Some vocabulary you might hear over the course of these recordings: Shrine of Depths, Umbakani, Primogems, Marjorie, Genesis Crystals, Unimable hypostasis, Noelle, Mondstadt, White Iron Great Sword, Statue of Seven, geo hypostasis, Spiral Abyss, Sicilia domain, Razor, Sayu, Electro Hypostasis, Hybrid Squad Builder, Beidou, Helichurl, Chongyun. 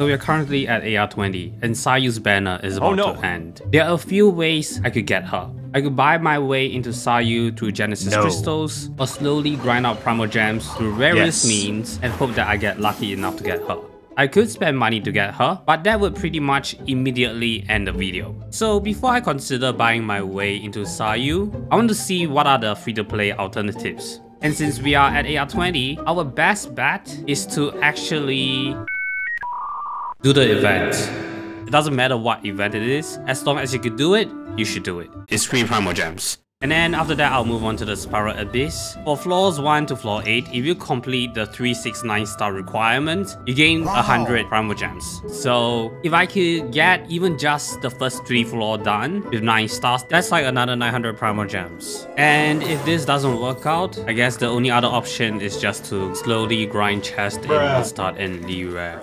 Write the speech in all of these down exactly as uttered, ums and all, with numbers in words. So we are currently at A R twenty, and Sayu's banner is about oh, no. to end. There are a few ways I could get her. I could buy my way into Sayu through Genesis no. Crystals, or slowly grind out Primogems through various yes. means and hope that I get lucky enough to get her. I could spend money to get her, but that would pretty much immediately end the video. So before I consider buying my way into Sayu, I want to see what are the free-to-play alternatives. And since we are at A R twenty, our best bet is to actually do the event. It doesn't matter what event it is, as long as you can do it, you should do it. It's three Primogems. And then after that, I'll move on to the Spiral Abyss. For floors one to floor eight, if you complete the three six nine star requirement, you gain wow. one hundred Primogems. So if I could get even just the first three floor done with nine stars, that's like another nine hundred Primogems. And if this doesn't work out, I guess the only other option is just to slowly grind chest in and start in Li Rare.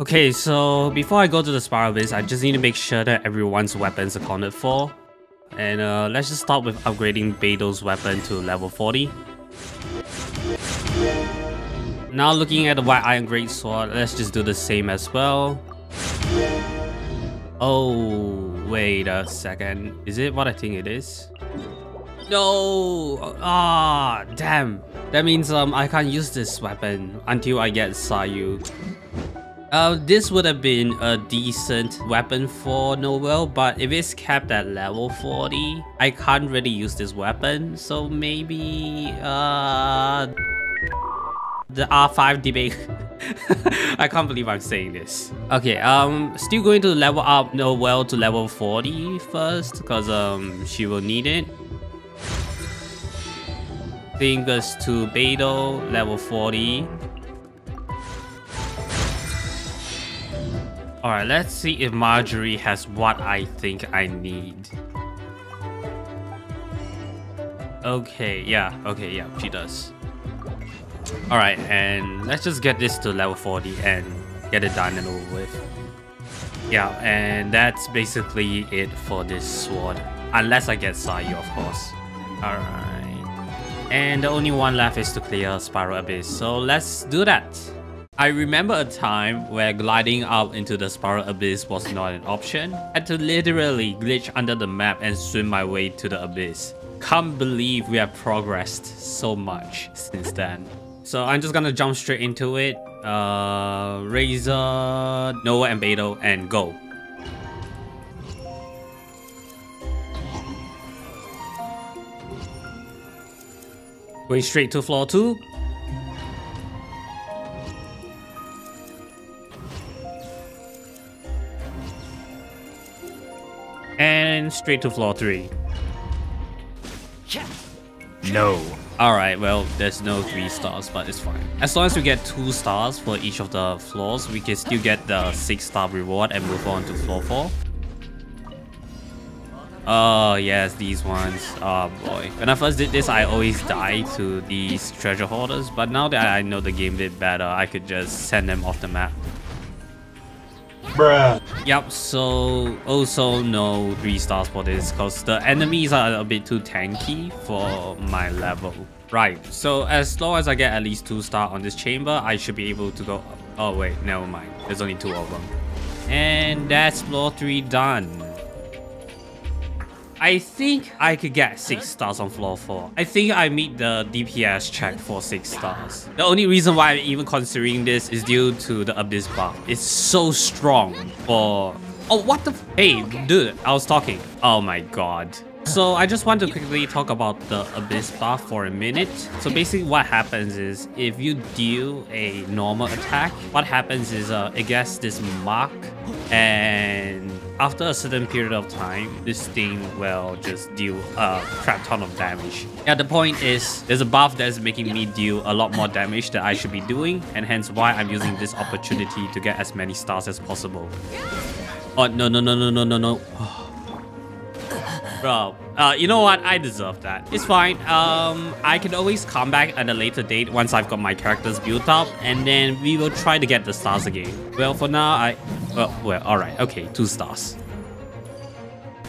Okay, so before I go to the Spiral Abyss, I just need to make sure that everyone's weapons are accounted for. And uh, let's just start with upgrading Beidou's weapon to level forty. Now looking at the White Iron Great Sword, let's just do the same as well. Oh, wait a second. Is it what I think it is? No! Ah, damn. That means um, I can't use this weapon until I get Sayu. Uh, this would have been a decent weapon for Noelle, but if it's kept at level forty, I can't really use this weapon, so maybe uh, the R five debate. I can't believe I'm saying this. Okay, um, still going to level up Noelle to level forty first, because um, she will need it. Fingers to Beidou, level forty. Alright, let's see if Marjorie has what I think I need. Okay, yeah, okay, yeah, she does. Alright, and let's just get this to level forty and get it done and over with. Yeah, and that's basically it for this sword. Unless I get Sayu, of course. Alright. And the only one left is to clear Spiral Abyss, so let's do that. I remember a time where gliding out into the Spiral Abyss was not an option. I had to literally glitch under the map and swim my way to the abyss. Can't believe we have progressed so much since then. So I'm just gonna jump straight into it. Uh, Razor, Noelle and Beidou, and go. Going straight to floor two. And straight to floor three. No. Alright, well, there's no three stars, but it's fine. As long as we get two stars for each of the floors, we can still get the six star reward and move on to floor four. Oh, yes, these ones. Oh boy. When I first did this, I always died to these treasure hoarders, but now that I know the game a bit better, I could just send them off the map. Bruh. Yep, so also no three stars for this because the enemies are a bit too tanky for my level. Right, so as long as I get at least two star on this chamber, I should be able to go up. Oh wait, never mind. There's only two of them. And that's floor three done. I think I could get six stars on floor four. I think I meet the D P S check for six stars. The only reason why I'm even considering this is due to the Abyss buff. It's so strong for... Oh, what the... F hey, dude, I was talking. Oh my god. So I just want to quickly talk about the Abyss buff for a minute. So basically what happens is if you deal a normal attack, what happens is uh, it gets this mark, and after a certain period of time, this thing will just deal a crap ton of damage. Yeah, the point is there's a buff that's making me deal a lot more damage than I should be doing, and hence why I'm using this opportunity to get as many stars as possible. Oh, no, no, no, no, no, no, no. Bro, uh, you know what? I deserve that. It's fine. Um, I can always come back at a later date once I've got my characters built up, and then we will try to get the stars again. Well, for now, I... Well, well, alright. Okay, two stars.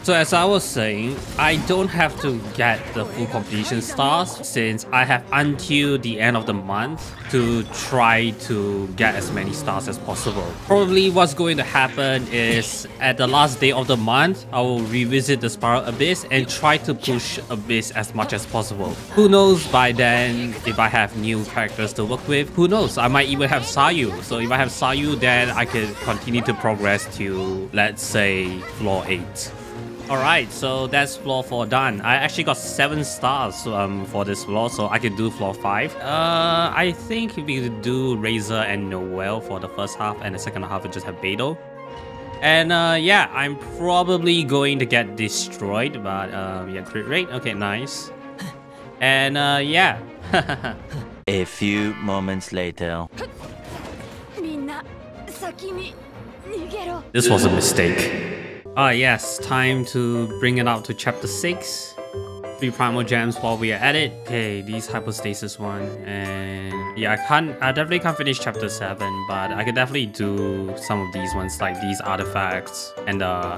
So as I was saying, I don't have to get the full completion stars since I have until the end of the month to try to get as many stars as possible. Probably what's going to happen is at the last day of the month, I will revisit the Spiral Abyss and try to push Abyss as much as possible. Who knows by then if I have new characters to work with, who knows, I might even have Sayu. So if I have Sayu, then I can continue to progress to, let's say, floor eight. Alright, so that's floor four done. I actually got seven stars um, for this floor, so I can do floor five. Uh, I think we could do Razor and Noelle for the first half, and the second half we just have Beidou. And uh, yeah, I'm probably going to get destroyed, but uh, yeah, crit rate. Okay, nice. And uh, yeah. A few moments later. This was a mistake. Ah yes, time to bring it out to chapter six. Three Primogems while we are at it. Okay, these hypostasis one, and yeah, I can't. I definitely can't finish chapter seven, but I could definitely do some of these ones, like these artifacts and uh.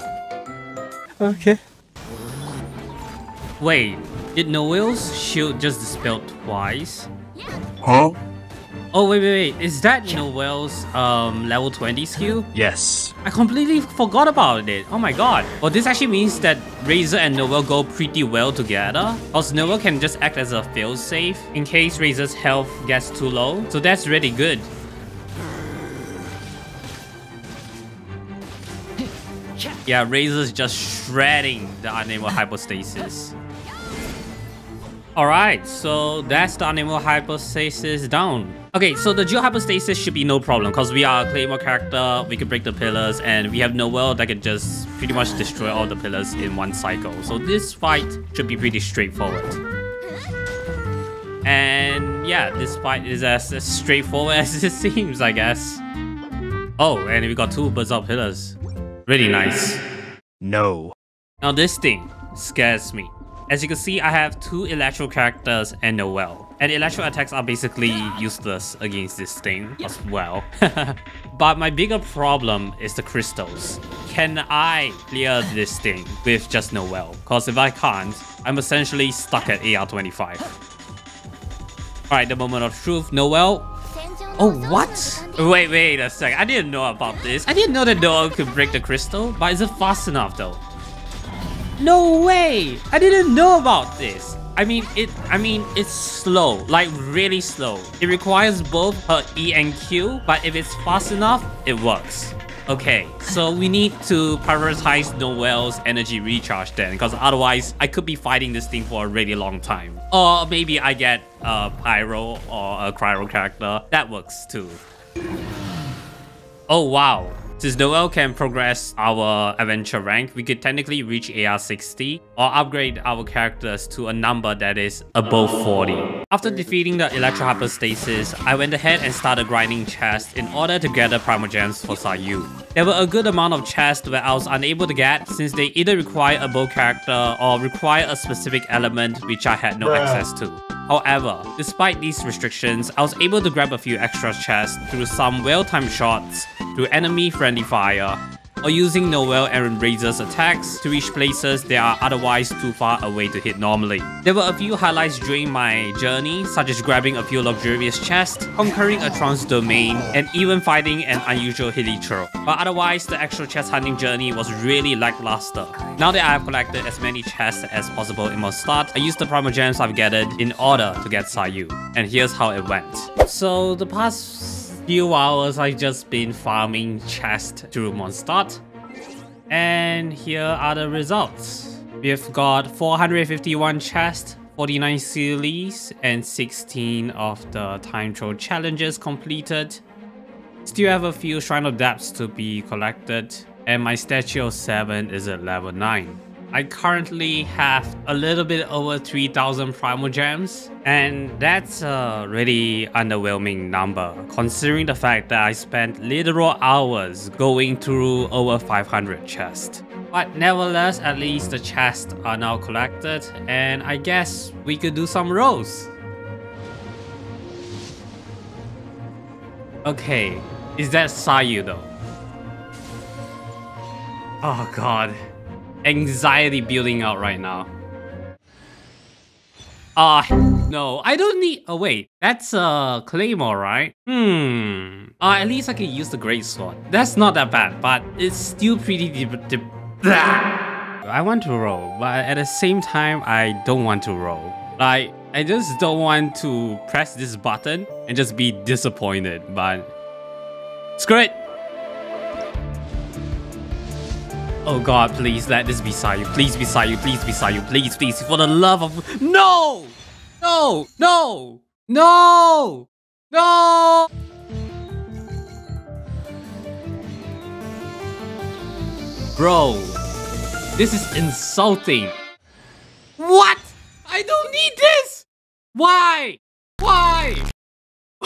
Okay. Wait, did Noelle's shield just dispel twice? Huh? Oh wait, wait, wait, is that Noelle's um, level twenty skill? Yes. I completely forgot about it. Oh my god. Well, this actually means that Razor and Noelle go pretty well together. Also, Noelle can just act as a failsafe in case Razor's health gets too low. So that's really good. Yeah, Razor's just shredding the Unimable hypostasis. Alright, so that's the Unimable hypostasis down. Okay, so the geo hypostasis should be no problem because we are a Claymore character, we can break the pillars, and we have Noelle that can just pretty much destroy all the pillars in one cycle. So this fight should be pretty straightforward. And yeah, this fight is as, as straightforward as it seems, I guess. Oh, and we got two Berserk pillars. Really nice. No. Now this thing scares me. As you can see, I have two Electro characters and Noelle. And Electro attacks are basically useless against this thing as well. But my bigger problem is the crystals. Can I clear this thing with just Noelle? Because if I can't, I'm essentially stuck at A R twenty-five. Alright, the moment of truth. Noelle. Oh, what? Wait, wait a sec. I didn't know about this. I didn't know that Noelle could break the crystal. But is it fast enough though? No way! I didn't know about this. I mean, it. I mean, it's slow, like really slow. It requires both her E and Q, but if it's fast enough, it works. Okay, so we need to prioritize Noelle's energy recharge then, because otherwise I could be fighting this thing for a really long time. Or maybe I get a Pyro or a Cryo character. That works too. Oh wow. Since Noelle can progress our adventure rank, we could technically reach A R sixty or upgrade our characters to a number that is above forty. After defeating the Electro Hypostasis, I went ahead and started grinding chests in order to gather Primogems for Sayu. There were a good amount of chests where I was unable to get since they either require a bow character or require a specific element which I had no access to. However, despite these restrictions, I was able to grab a few extra chests through some well-timed shots, through enemy-friendly fire, or using Noelle and Razor's attacks to reach places that are otherwise too far away to hit normally. There were a few highlights during my journey, such as grabbing a few luxurious chests, conquering a Trance domain, and even fighting an unusual Helichurl. But otherwise, the actual chest hunting journey was really lackluster. Now that I have collected as many chests as possible in my start, I used the Primogems I've gathered in order to get Sayu. And here's how it went. So the past few hours I've just been farming chests through Mondstadt, and here are the results. We've got four hundred fifty-one chests, forty-nine seals, and sixteen of the time trial challenges completed. Still have a few Shrine of Depths to be collected, and my Statue of Seven is at level nine. I currently have a little bit over three thousand Primogems, and that's a really underwhelming number considering the fact that I spent literal hours going through over five hundred chests. But nevertheless, at least the chests are now collected, and I guess we could do some rolls. Okay, is that Sayu though? Oh god. anxiety building out right now. Ah, uh, no, I don't need... Oh, wait. That's a uh, claymore, right? Hmm. Uh, at least I can use the great sword. That's not that bad, but it's still pretty... Deep, deep. I want to roll, but at the same time, I don't want to roll. Like, I just don't want to press this button and just be disappointed, but... Screw it! Oh god, please let this be Sayu. Please be Sayu. Please be Sayu. Please, please. For the love of... No! No! No! No! No! Bro, this is insulting. What? I don't need this! Why? Why?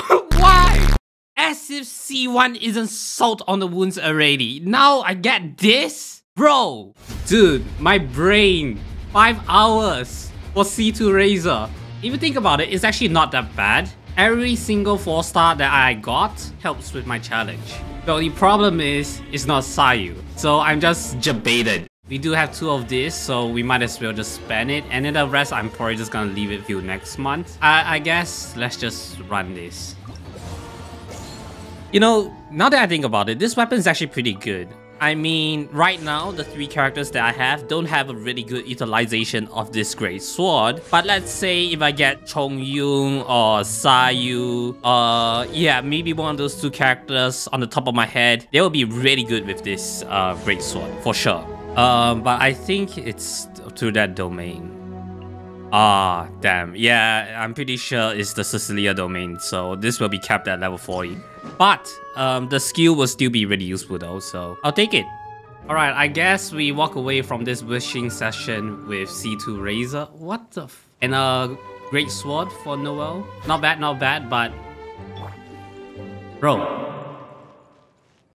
Why? As if C one isn't salt on the wounds already. Now I get this? Bro, dude, my brain, five hours for C two Razor. If you think about it, it's actually not that bad. Every single four star that I got helps with my challenge. The only problem is, it's not Sayu. So I'm just jebaited. We do have two of these, so we might as well just spend it. And then the rest, I'm probably just gonna leave it till next month. I, I guess, let's just run this. You know, now that I think about it, this weapon is actually pretty good. I mean, right now, the three characters that I have don't have a really good utilization of this great sword. But let's say if I get Chongyun or Sayu, uh, yeah, maybe one of those two characters on the top of my head, they will be really good with this uh, great sword, for sure. Um, but I think it's to that domain. Ah, damn. Yeah, I'm pretty sure it's the Sicilia domain, so this will be capped at level forty. But um, the skill will still be really useful though, so I'll take it. Alright, I guess we walk away from this wishing session with C two Razor. What the f... And a great sword for Noelle. Not bad, not bad, but... Bro.